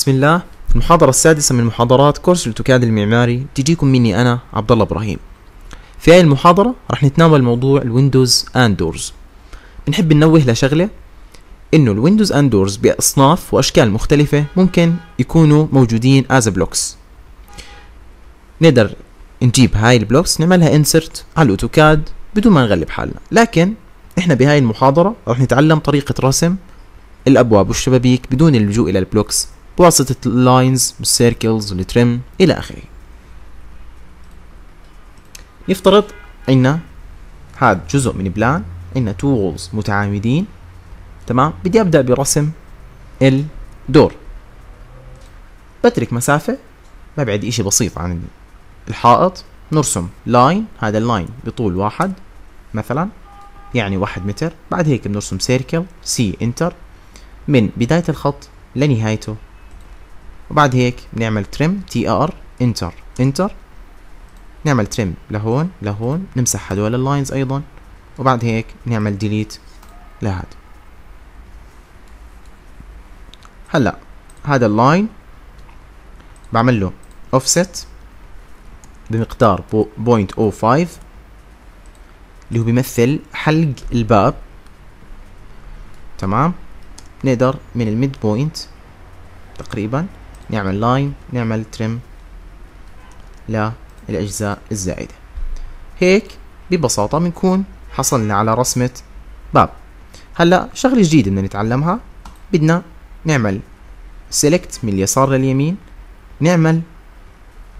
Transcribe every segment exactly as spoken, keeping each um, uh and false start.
بسم الله. المحاضرة السادسة من محاضرات كورس الأوتوكاد المعماري تجيكم مني أنا عبدالله إبراهيم. في هاي المحاضرة رح نتناول موضوع الويندوز آند دورز. بنحب ننوه لشغلة، إنه الويندوز آند دورز بأصناف وأشكال مختلفة ممكن يكونوا موجودين as blocks. نقدر نجيب هاي البلوكس نعملها انسرت على الأوتوكاد بدون ما نغلب حالنا، لكن إحنا بهاي المحاضرة رح نتعلم طريقة رسم الأبواب والشبابيك بدون اللجوء إلى البلوكس بواسطة اللاينز والسيركلز والتريم إلى آخره. نفترض عنا هذا جزء من بلان، عنا تولز متعامدين، تمام. بدي أبدأ برسم الدور، بترك مسافة، ببعد إشي بسيط عن الحائط، نرسم لاين. هذا اللاين بطول واحد مثلا، يعني واحد متر. بعد هيك بنرسم سيركل سي انتر من بداية الخط لنهايته، وبعد هيك بنعمل تريم تي ار انتر انتر، نعمل تريم لهون لهون، نمسح هدول اللاينز ايضا، وبعد هيك نعمل ديليت لهذا. هلا هذا اللاين بعمل له اوفست بمقدار بوينت او فايف اللي هو بيمثل حلق الباب، تمام. نقدر من الميد بوينت تقريبا نعمل لاين، نعمل تريم للأجزاء الزائدة. هيك ببساطة بنكون حصلنا على رسمة باب. هلا شغلة جديدة بدنا نتعلمها، بدنا نعمل سيلكت من اليسار لليمين، نعمل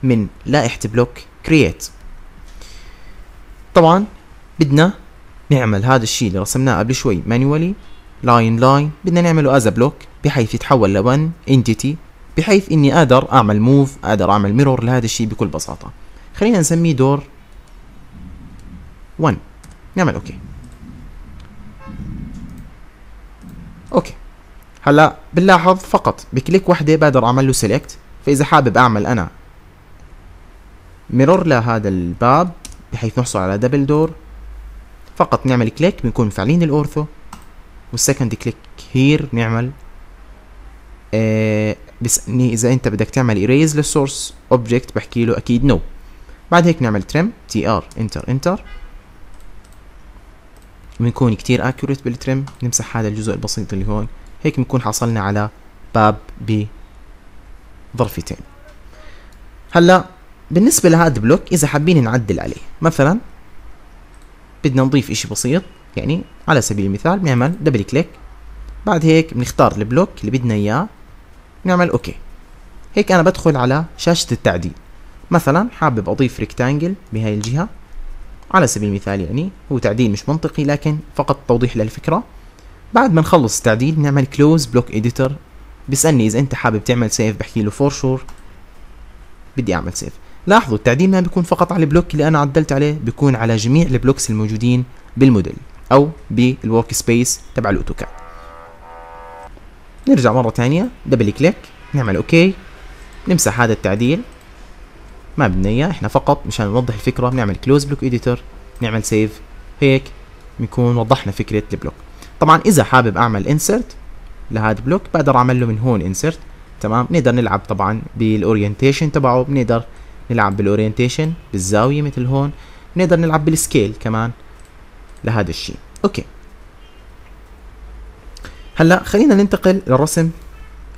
من لائحة بلوك كرييت. طبعا بدنا نعمل هذا الشيء اللي رسمناه قبل شوي مانيوالي، لاين لاين بدنا نعمله از بلوك بحيث يتحول لون انتيتي، بحيث اني اقدر اعمل موف، اقدر اعمل ميرور لهذا الشيء بكل بساطه. خلينا نسميه دور واحد، نعمل اوكي اوكي هلا بنلاحظ فقط بكليك وحده بقدر اعمل له سيلكت. فاذا حابب اعمل انا ميرور لهذا الباب بحيث نحصل على دبل دور، فقط نعمل كليك، بنكون مفعلين الاورثو، والسكند كليك هير نعمل آه بسألني اذا انت بدك تعمل ايريز للسورس اوبجكت، بحكي له اكيد نو. بعد هيك نعمل تريم تي ار انتر انتر، بنكون كتير اكيوريت بالتريم، نمسح هذا الجزء البسيط اللي هون. هيك بنكون حصلنا على باب بظرفتين. هلا بالنسبة لهذا البلوك إذا حابين نعدل عليه، مثلا بدنا نضيف إشي بسيط، يعني على سبيل المثال بنعمل دبل كليك، بعد هيك بنختار البلوك اللي بدنا إياه، بنعمل أوكي. هيك أنا بدخل على شاشة التعديل، مثلا حابب أضيف ريكتانجل بهاي الجهة على سبيل المثال، يعني هو تعديل مش منطقي لكن فقط توضيح للفكرة. بعد ما نخلص التعديل بنعمل كلوز بلوك إديتر، بيسألني إذا أنت حابب تعمل سيف، بحكي له فور شور بدي أعمل سيف. لاحظوا التعديل ما بيكون فقط على البلوك اللي انا عدلت عليه، بيكون على جميع البلوكس الموجودين بالموديل او بالورك سبيس تبع الاوتوكاد. نرجع مره ثانيه دبل كليك، نعمل اوكي، نمسح هذا التعديل ما بدنا اياه، احنا فقط مشان نوضح الفكره بنعمل كلوز بلوك اديتور، نعمل سيف. هيك بنكون وضحنا فكره البلوك. طبعا اذا حابب اعمل انسرت لهذا البلوك بقدر اعمل له من هون انسرت، تمام. نقدر نلعب طبعا بالاورينتيشن تبعه، بنقدر نلعب بالاورينتيشن بالزاوية مثل هون، نقدر نلعب بالسكيل كمان لهذا الشيء. اوكي هلا خلينا ننتقل لرسم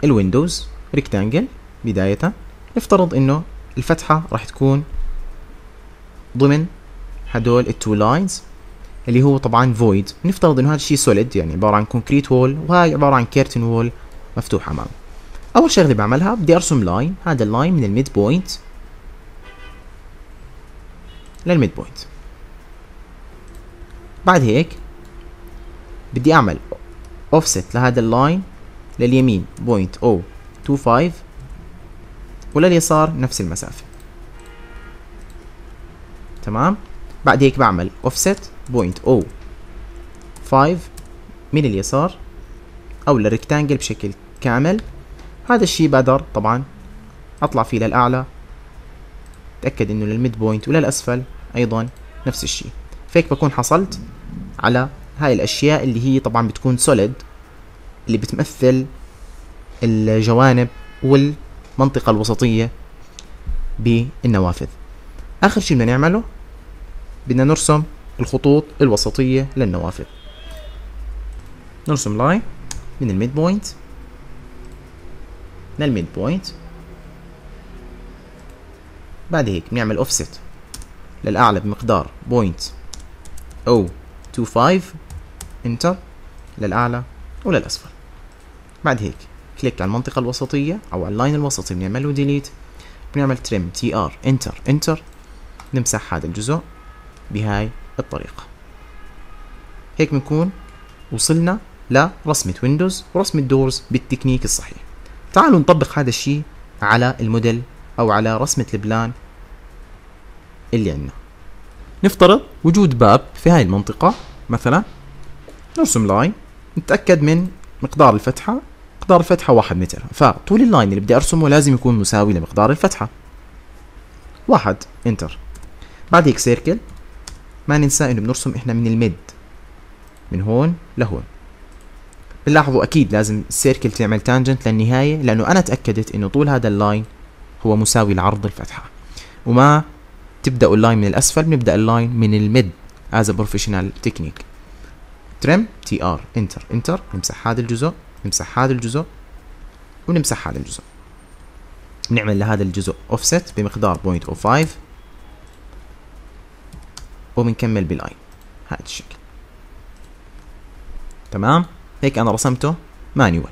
الويندوز ريكتانجل. بداية نفترض انه الفتحة راح تكون ضمن هدول التو لاينز اللي هو طبعا فويد، نفترض انه هذا الشيء سوليد، يعني عبارة عن كونكريت وول، وهي عبارة عن كيرتن وول مفتوح امامه. اول شغلة بعملها بدي ارسم لاين، هذا اللاين من الميد بوينت للميد بوينت. بعد هيك بدي اعمل اوفست لهذا اللاين لليمين بوينت او تو فايف ولليسار نفس المسافة، تمام. بعد هيك بعمل اوفست بوينت او فايف من اليسار او للريكتانجل بشكل كامل. هذا الشيء بقدر طبعا اطلع فيه للاعلى، اتاكد انه للميد بوينت، وللاسفل ايضا نفس الشيء. فهيك بكون حصلت على هاي الاشياء اللي هي طبعا بتكون سوليد، اللي بتمثل الجوانب والمنطقة الوسطية بالنوافذ. آخر شي بدنا نعمله بدنا نرسم الخطوط الوسطية للنوافذ. نرسم لاين من الميد بوينت للميد بوينت، بعد هيك بنعمل اوفست للأعلى بمقدار بوينت أو خمسة وعشرين انتر للأعلى وللأسفل. بعد هيك كليك على المنطقة الوسطية أو على اللاين الوسطي، بنعمل له ديليت، بنعمل تريم تي ار انتر انتر، نمسح هذا الجزء بهاي الطريقة. هيك بنكون وصلنا لرسمة ويندوز ورسمة دورز بالتكنيك الصحيح. تعالوا نطبق هذا الشيء على الموديل أو على رسمة البلان اللي عندنا. نفترض وجود باب في هاي المنطقة مثلا، نرسم لاين، نتأكد من مقدار الفتحة، مقدار الفتحة واحد متر، فطول اللاين اللي بدي أرسمه لازم يكون مساوي لمقدار الفتحة. واحد انتر. بعد هيك سيركل، ما ننسى إنه بنرسم إحنا من الميد من هون لهون. بنلاحظوا أكيد لازم السيركل تعمل تانجنت للنهاية، لأنه أنا تأكدت إنه طول هذا اللاين هو مساوي لعرض الفتحة. وما تبدأوا اللاين من الأسفل، بنبدأ اللاين من الميد as a professional technique. ترم تي ار انتر انتر، نمسح هذا الجزء، نمسح هذا الجزء، ونمسح هذا الجزء. بنعمل لهذا الجزء اوفست بمقدار صفر فاصلة صفر خمسة وبنكمل بلاين هذا الشكل. تمام؟ هيك أنا رسمته مانيوال.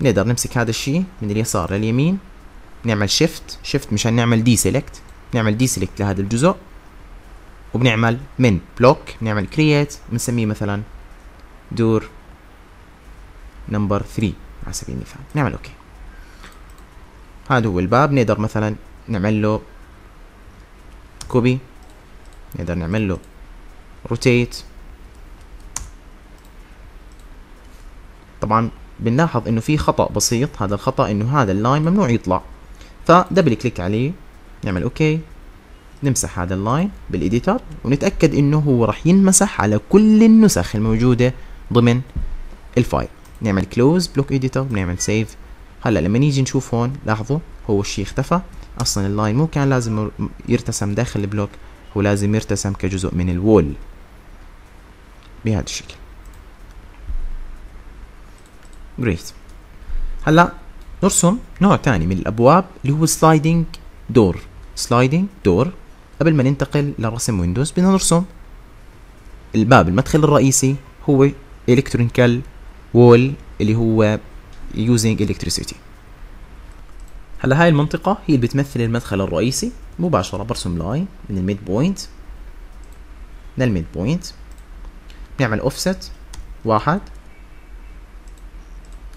بنقدر نمسك هذا الشيء من اليسار لليمين، نعمل شيفت شيفت مشان نعمل دي سيلكت، نعمل دي سيلكت لهذا الجزء، وبنعمل من بلوك بنعمل كرييت، بنسميه مثلا دور نمبر ثلاثة على سبيل المثال، نعمل اوكي. هذا هو الباب، نقدر مثلا نعمل له كوبي، نقدر نعمل له روتيت. طبعا بنلاحظ انه في خطأ بسيط، هذا الخطأ انه هذا اللاين ممنوع يطلع، فدبل كليك عليه، نعمل اوكي، نمسح هذا اللاين بالإديتر، ونتأكد إنه هو راح ينمسح على كل النسخ الموجودة ضمن الفايل. نعمل كلوز بلوك إديتر، بنعمل سيف. هلا لما نيجي نشوف هون لاحظوا هو الشيء اختفى، أصلا اللاين مو كان لازم يرتسم داخل البلوك، هو لازم يرتسم كجزء من الوول بهذا الشكل. جريت. هلا نرسم نوع ثاني من الأبواب اللي هو سلايدنج دور. سلايدنج دور، قبل ما ننتقل لرسم ويندوز بدنا نرسم الباب. المدخل الرئيسي هو الكترونيكال وول اللي هو يوزنج الكتريسيتي. هلا هاي المنطقة هي اللي بتمثل المدخل الرئيسي. مباشرة برسم لاين من الميد بوينت للميد بوينت، بنعمل اوفست واحد،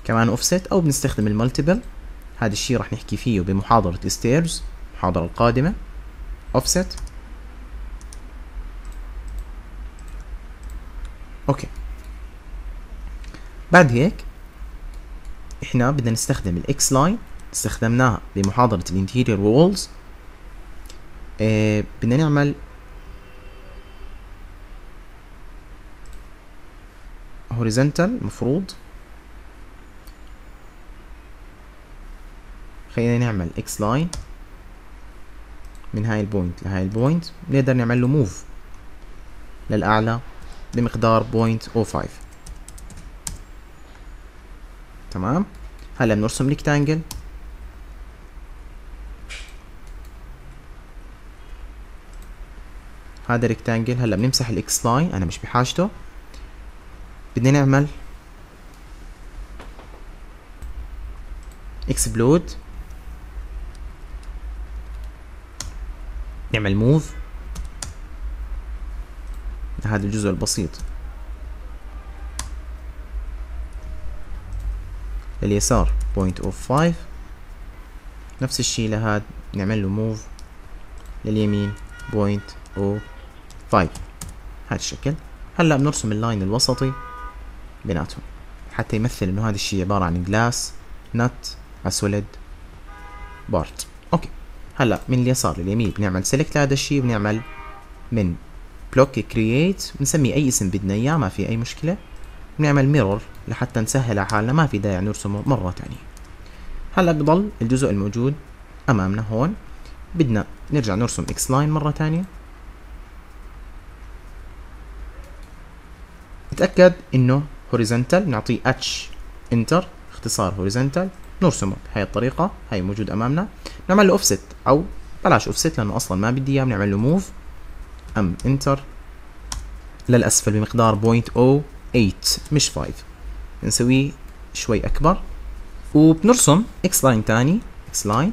كمان اوفست، او بنستخدم المالتيبل، هذا الشيء راح نحكي فيه بمحاضرة ستيرز المحاضرة القادمة. offset اوكي. بعد هيك احنا بدنا نستخدم الاكس لاين، استخدمناها بمحاضرة الانتيريور وولز. اه بدنا نعمل horizontal، المفروض خلينا نعمل اكس لاين من هاي البوينت لهاي البوينت، بنقدر نعمل له موف للأعلى بمقدار بوينت أو فايف. تمام. هلا بنرسم ريكتانجل، هذا ريكتانجل. هلا بنمسح الاكس لاين، أنا مش بحاجته. بدنا نعمل اكسبلود، نعمل موف لهذا الجزء البسيط لليسار بوينت اوف فايف، نفس الشيء لهذا نعمل له موف لليمين بوينت اوف فايف هذا الشكل. هلا بنرسم اللاين الوسطي بيناتهم حتى يمثل انه هذا الشيء عبارة عن جلاس نت اسوليد بارت. اوكي. هلا من اليسار لليمين بنعمل سيلكت لهذا الشيء، بنعمل من بلوك كرييت، بنسميه اي اسم بدنا اياه ما في اي مشكله، بنعمل ميرور لحتى نسهل على حالنا، ما في داعي نرسمه مره ثانيه. هلا بضل الجزء الموجود امامنا هون. بدنا نرجع نرسم اكس لاين مره ثانيه. نتاكد انه هوريزونتال، نعطيه اتش انتر اختصار هوريزونتال، نرسمه بهي الطريقه. هي موجود امامنا، نعمل له اوفست او بلاش اوفست لانه اصلا ما بدي اياه، بنعمل له موف ام انتر للاسفل بمقدار صفر فاصلة صفر ثمانية مش خمسة، بنسويه شوي اكبر. وبنرسم اكس لاين ثاني، اكس لاين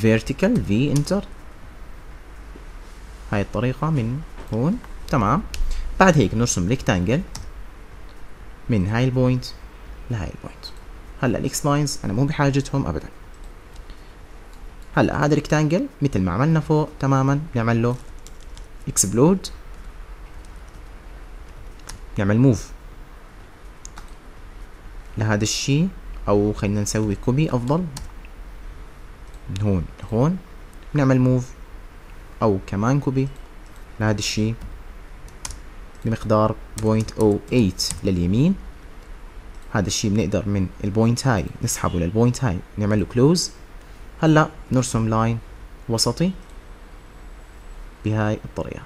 فيرتيكال في انتر هاي الطريقه من هون. تمام. بعد هيك بنرسم ريكتانجل من هاي البوينت لهاي البوينت. هلا الاكس لاينز انا مو بحاجتهم ابدا. هلا هذا ريكتانجل مثل ما عملنا فوق تماما بنعمل له اكسبلود، نعمل موف لهذا الشيء، او خلينا نسوي كوبي افضل من هون لهون، بنعمل موف او كمان كوبي لهذا الشيء بمقدار صفر فاصلة صفر ثمانية لليمين. هذا الشيء بنقدر من البوينت هاي نسحبه للبوينت هاي، نعمل له كلوز. هلا نرسم لاين وسطي بهاي الطريقه،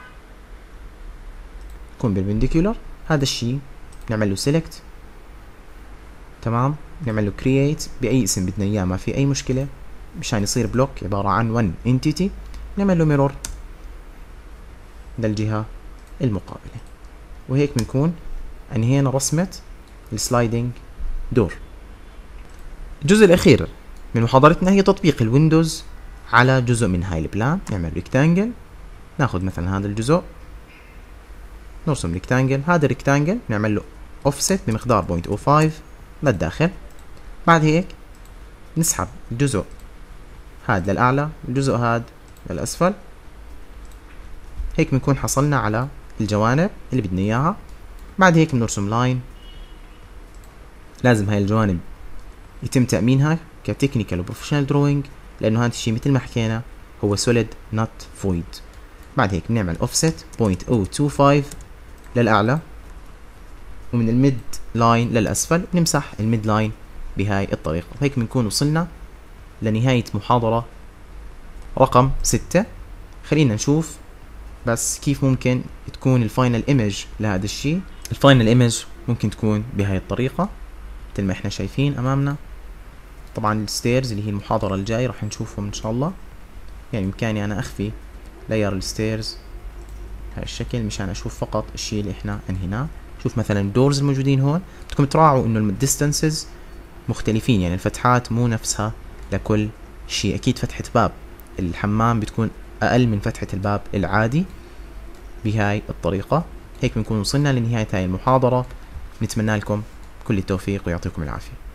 يكون بالبنديكولر. هذا الشيء نعمل له سيلكت، تمام، نعمل له كرييت باي اسم بدنا اياه، ما في اي مشكله، مشان يصير بلوك عباره عن ون انتيتي. نعمل له ميرور للجهه المقابله، وهيك بنكون انهينا رسمه السلايدنج دور. الجزء الاخير من محاضرتنا هي تطبيق الويندوز على جزء من هاي البلان. نعمل ريكتانجل، ناخذ مثلا هذا الجزء، نرسم ريكتانجل. هذا الريكتانجل نعمل له اوفست بمقدار صفر فاصلة صفر خمسة للداخل. بعد هيك نسحب الجزء هاد للاعلى، الجزء هاد للاسفل. هيك بنكون حصلنا على الجوانب اللي بدنا اياها. بعد هيك بنرسم لاين، لازم هاي الجوانب يتم تامينها كتكنيكال وبروفيشنال دروينج، لانه هذا الشيء مثل ما حكينا هو سوليد نوت فويد. بعد هيك بنعمل اوفست صفر فاصلة صفر خمسة للاعلى، ومن الميد لاين للاسفل بنمسح الميد لاين بهاي الطريقه. هيك بنكون وصلنا لنهايه محاضره رقم ستة. خلينا نشوف بس كيف ممكن تكون الفاينل ايمج لهذا الشيء. الفاينل ايمج ممكن تكون بهاي الطريقه مثل ما احنا شايفين امامنا. طبعا الستيرز اللي هي المحاضره الجاي راح نشوفهم ان شاء الله، يعني بامكاني انا اخفي لاير الستيرز بهذا الشكل مشان اشوف فقط الشيء اللي احنا انهيناه. شوف مثلا الدورز الموجودين هون، بدكم تراعوا انه الديستانسز مختلفين، يعني الفتحات مو نفسها لكل شيء. اكيد فتحة باب الحمام بتكون اقل من فتحة الباب العادي بهاي الطريقة. هيك بنكون وصلنا لنهاية هاي المحاضرة، نتمنى لكم كل التوفيق ويعطيكم العافية.